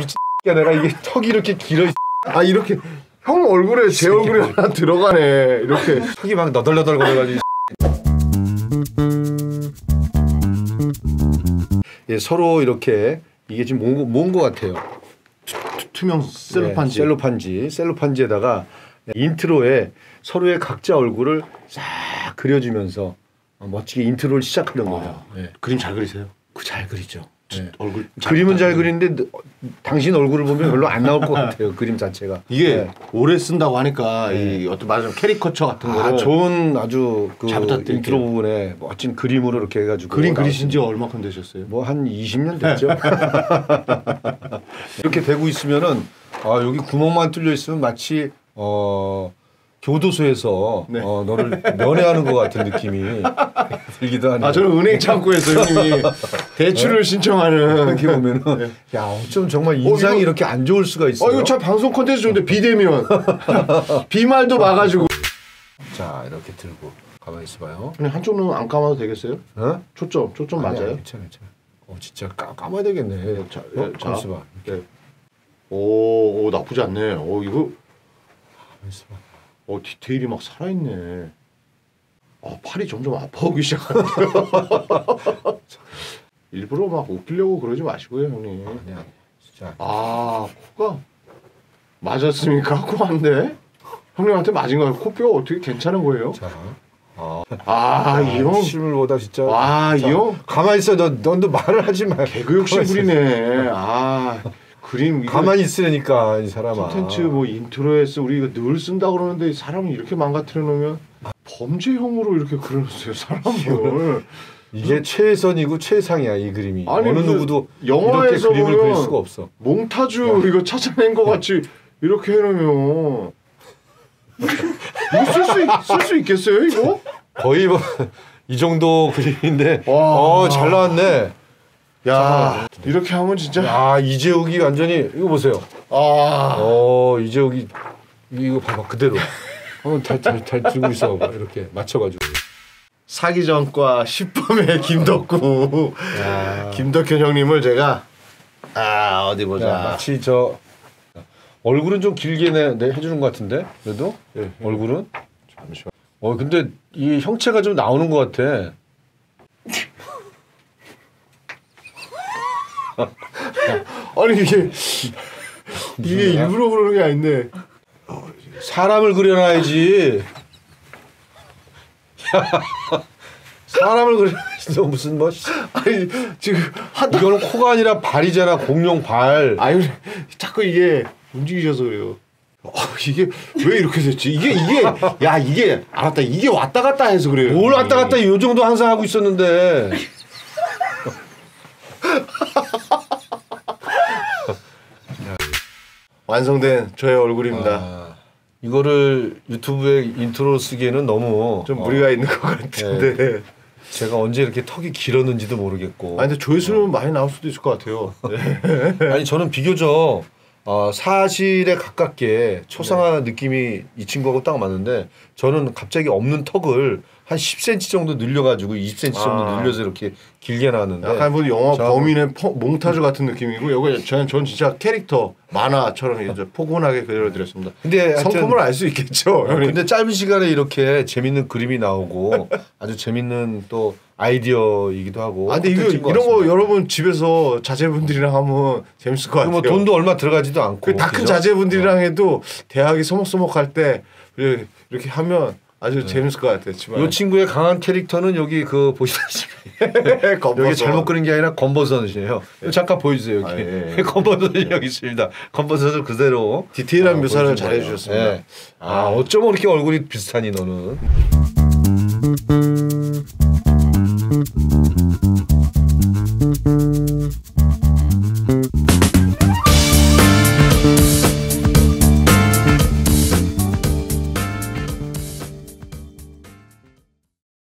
미친 야 내가 이게 턱이 이렇게 길어 아 이렇게 형 얼굴에 제 얼굴에 하나 들어가네 이렇게 턱이 막 너덜너덜 거려가지고 예, 서로 이렇게 이게 지금 뭔 거 같아요? 투명 셀로판지 네, 셀로판지에다가 인트로에 서로의 각자 얼굴을 싹 그려주면서 멋지게 인트로를 시작하는 거예요. 네. 그림 잘 그리세요? 잘 그리죠. 네. 얼굴 잘 그림은 잘 그리는데 당신 얼굴을 보면 별로 안 나올 것 같아요. 그림 자체가 이게 네. 오래 쓴다고 하니까 네. 이 어떤 말하자면 캐리커처 같은 거를 좋은 아주 그 인트로 부분에 멋진 그림으로 이렇게 해가지고 그림 그리신 지 얼마큼 되셨어요? 뭐 한 20년 됐죠. 이렇게 되고 있으면은 아 여기 구멍만 뚫려 있으면 마치 교도소에서 네. 너를 면회하는 것 같은 느낌이 들기도 하네요. 아 저는 은행 창구에서 형님이 대출을 네? 신청하는 이렇게 보면은 네. 야 어쩜 정말 인상이 이거, 이렇게 안 좋을 수가 있어요. 이거 참 방송 콘텐츠 좋은데 비대면 비말도 막아주고 자 이렇게 들고 가만히 있어봐요. 근데 한쪽은 안 감아도 되겠어요? 어? 초점 아니야, 맞아요? 괜찮아. 진짜 감아야 되겠네. 자, 가만히 있어봐. 네. 오 나쁘지 않네. 이거 가만히 있어봐. 디테일이 막 살아있네. 팔이 점점 아파오기 시작하네요. 일부러 막 웃기려고 그러지 마시고요, 형님. 아니야. 진짜. 코가 맞았습니까? 코 안 돼? 형님한테 맞은 거예요. 코뼈 어떻게 괜찮은 거예요? 자. 이 형. 실물 보다 진짜. 이 형. 가만히 있어. 넌도 말을 하지 마. 개그 욕심 부리네. 그림 가만히 있으려니까 이 사람아. 콘텐츠 인트로에서 우리 이거 늘 쓴다 그러는데 사람을 이렇게 망가뜨려 놓으면 범죄형으로 이렇게 그려놨어요 사람을. 이게 최선이고 최상이야 이 그림이. 어느 누구도 이렇게 그림을 그릴 수가 없어. 몽타주 이거 찾아낸 거 같이 이렇게 해놓으면 이거 쓸 수 있겠어요 이거? 거의 이 정도 그림인데 잘 나왔네. 야 이렇게 하면 진짜 이재욱이 완전히 이거 보세요. 이재욱이 이거 봐봐 그대로 한번 잘 들고 있어 봐 이렇게 맞춰가지고 사기 전과 10범의 김덕구 김덕현 형님을 제가 어디 보자 마치 저 얼굴은 좀 길게 해주는 것 같은데 그래도 얼굴은 잠시만 근데 이 형체가 좀 나오는 것 같아. 아니 이게 일부러 그러는 게 아닌데 사람을 그려놔야지. 사람을 그려놔야지. 너 무슨 아니 지금 이거는 코가 아니라 발이잖아. 공룡 발. 아니 자꾸 이게 움직이셔서 그래요. 이게 왜 이렇게 됐지? 이게 알았다. 이게 왔다 갔다 해서 그래요. 뭘 왔다 갔다 요 정도 항상 하고 있었는데. 완성된 저의 얼굴입니다. 이거를 유튜브에 인트로 쓰기에는 너무 좀 무리가 있는 것 같은데 제가 언제 이렇게 턱이 길었는지도 모르겠고 근데 조회수는 많이 나올 수도 있을 것 같아요. 아니 저는 비교적 사실에 가깝게 초상화 느낌이 이 친구하고 딱 맞는데 저는 갑자기 없는 턱을 한 10cm 정도 늘려가지고 20cm 정도 늘려서 이렇게 길게 나왔는데 약간 뭐 영화 범인의 몽타주 같은 느낌이고 여기 전 진짜 캐릭터 만화처럼 이제 포근하게 그려드렸습니다. 근데 성품을 알 수 있겠죠. 근데 짧은 시간에 이렇게 재밌는 그림이 나오고 아주 재밌는 또 아이디어이기도 하고. 근데 이런 거 여러분 집에서 자제분들이랑 하면 재밌을 것 같아요. 뭐 돈도 얼마 들어가지도 않고 다 큰 자제분들이랑 해도 대학이 소목소목할 때 이렇게 하면 아주 재밌을 것 같아요. 이 친구의 강한 캐릭터는 여기 보시다시피 여기 잘못 그린 게 아니라 검버섯이에요. 잠깐 보여주세요. 여기 검버섯이 여기 있습니다. 검버섯을 그대로 디테일한 묘사를 잘해주셨습니다. 어쩜 그렇게 얼굴이 비슷하니 너는.